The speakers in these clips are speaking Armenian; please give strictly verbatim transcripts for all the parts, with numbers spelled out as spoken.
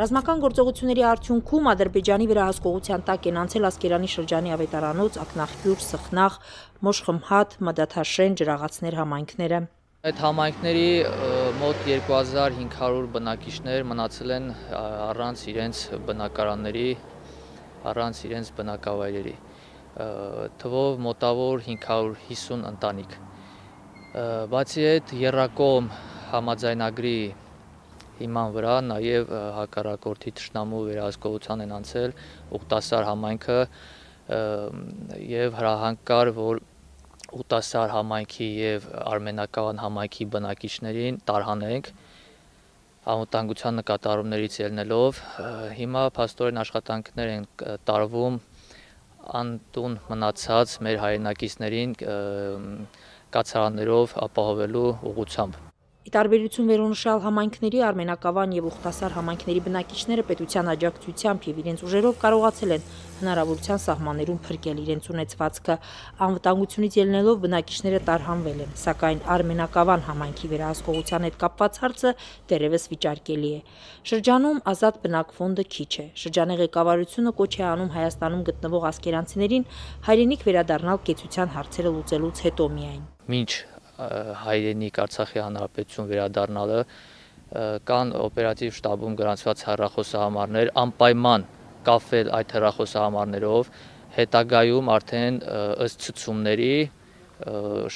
Ռազմական գործողությունների արդյունքում Ադրբեջանի վերահսկողության տակ են անցել Ասկերանի շրջանի ավետարանոց, Ակնաղբյուր, Սխնաղ, Մոշխմհատ, Մդաթաշեն, ջրաղացներ համայնքները։ Այդ համայնքների մոտ երկու հազար հինգ հարյուր բնակիչներ մնացել են առանց իրենց բնակարանների, առանց իրենց բնակավայրերի, թվով մոտավոր հինգ հարյուր հիսուն ընտանիք։ Բացի այդ, Եռակողմ համաձայնագրի հիման վրա նաև հակառակորդի թշնամու վերահսկողության են անցել Ուղտասար համայնքը եւ հրահանգ կար, որ Ուղտասար համայնքի եւ Արմենակավան համայնքի բնակիչներին տարհանենք անվտանգության նկատառումներից ելնելով։ Հիմա փաստորեն աշխատանքներ են տարվում անտուն մնացած մեր հայրենակիցներին կացարաններով ապահովելու ուղղությամբ։ Ի տարբերություն վերոնշյալ համայնքների Արմենակավան և Ուղտասար համայնքների բնակիչները պետության աջակցությամբ և իրենց ուժերով կարողացել են հնարավորության սահմաններում փրկել իրենց ունեցվածքը, անվտանգությունից ելնելով բնակիչները տարհանվել են, սակայն Արմենակավան համայնքի վերահսկողության հետ կապված հարցը դեռևս վիճարկելի է։ Շրջանում ազատ բնակ ֆոնդը քիչ է։ Շրջանի ղեկավարությունը կոչ է անում Հայաստանում գտնվող ասկերանցիներին հայրենիք վերադառնալ կեցության հարցերը լուծելուց հետո միայն։ Մինչ հայրենիք Արցախի հանրապետություն վերադառնալը կան օպերատիվ շտաբում գրանցված հեռախոսահամարներ, անպայման կապվել այդ հեռախոսահամարներով, հետագայում արդեն ըստ ցուցումների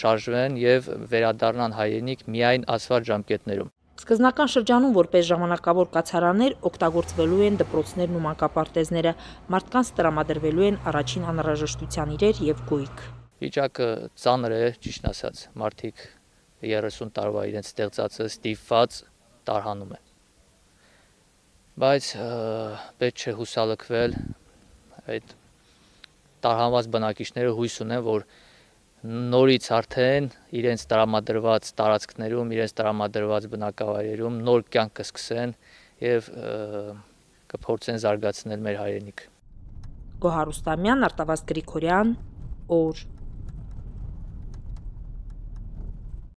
շարժվեն եւ վերադառնան հայրենիք միայն ասված ժամկետներում։ Սկզբնական շրջանում որպես ժամանակավոր կացարաններ օգտագործվելու են դպրոցներն ու մանկապարտեզները, մարդկանց տրամադրվելու են առաջին անհրաժեշտության իրեր եւ գույք։ Վիճակը ծանր է, ճիշտ ասած, մարդիկ երեսուն տարվա իրենց ստեղծածը ստիփված տարհանում են։ Բայց պետք չէ հուսալքվել, այդ տարհանված բնակիչները հույս ունեն, որ նորից արդեն իրենց տրամադրված տարածքներում, իրենց տրամադրված բնակավայրերում նոր կյանք կսկսեն եւ կփորձեն զարգացնել մեր հայրենիք։ Գոհար Ռուստամյան, Արտավազդ Գրիգորյան, օր